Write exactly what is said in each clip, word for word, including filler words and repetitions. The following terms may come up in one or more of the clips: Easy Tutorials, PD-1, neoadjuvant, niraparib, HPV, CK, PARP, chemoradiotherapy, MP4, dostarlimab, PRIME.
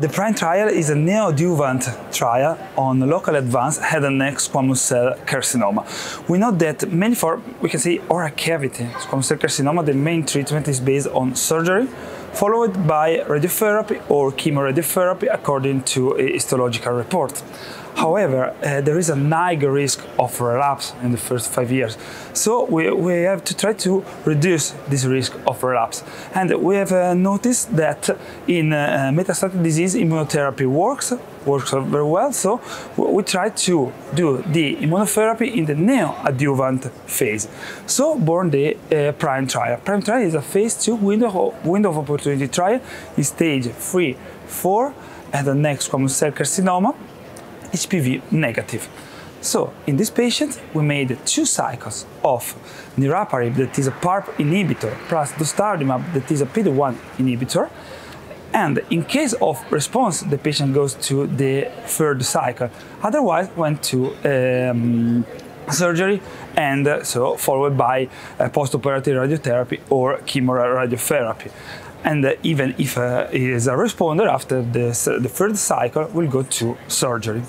The PRIME trial is a neoadjuvant trial on local advanced head and neck squamous cell carcinoma. We know that mainly for, we can say, oral cavity squamous cell carcinoma, the main treatment is based on surgery, followed by radiotherapy or chemoradiotherapy according to a histological report. However, uh, there is a high risk of relapse in the first five years. So we, we have to try to reduce this risk of relapse. And we have uh, noticed that in uh, metastatic disease, immunotherapy works, works very well. So we try to do the immunotherapy in the neoadjuvant phase. So born the uh, PRIME trial. PRIME trial is a phase two window, window of opportunity trial in stage three, four, and the next squamous cell carcinoma. H P V negative. So in this patient we made two cycles of niraparib, that is a PARP inhibitor, plus dostarlimab, that is a P D one inhibitor, and in case of response the patient goes to the third cycle, otherwise went to um, surgery, and uh, so followed by uh, post-operative radiotherapy or chemoradiotherapy. And uh, even if uh, he is a responder, after this, uh, the third cycle will go to surgery.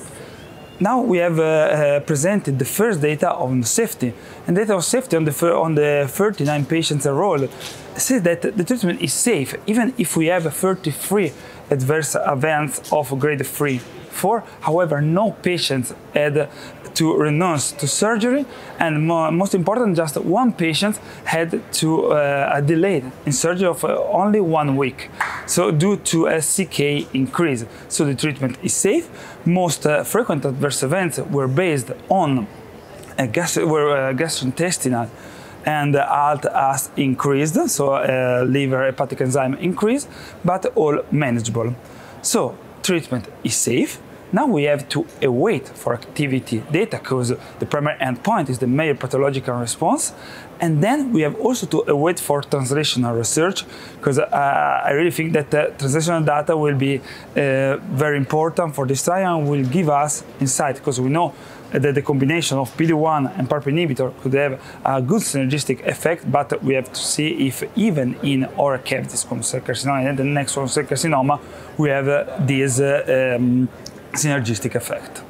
Now we have uh, uh, presented the first data on safety, and data of safety on the, on the thirty-nine patients enrolled says that the treatment is safe, even if we have thirty-three adverse events of grade three, four. However, no patients had to renounce to surgery, and more, most important, just one patient had to uh, a delay in surgery of uh, only one week, so due to a C K increase. So the treatment is safe. Most uh, frequent adverse events were based on a gas were uh, gastrointestinal and A L T A S increased, so uh, liver hepatic enzyme increase, but all manageable. So treatment is safe. Now we have to await for activity data, because the primary endpoint is the major pathological response. And then we have also to await for translational research, because uh, I really think that the translational data will be uh, very important for this trial and will give us insight, because we know that the combination of P D one and PARP inhibitor could have a good synergistic effect, but we have to see if even in oral cavity squamous cell carcinoma and the next squamous cell carcinoma we have uh, this uh, um, synergistic effect.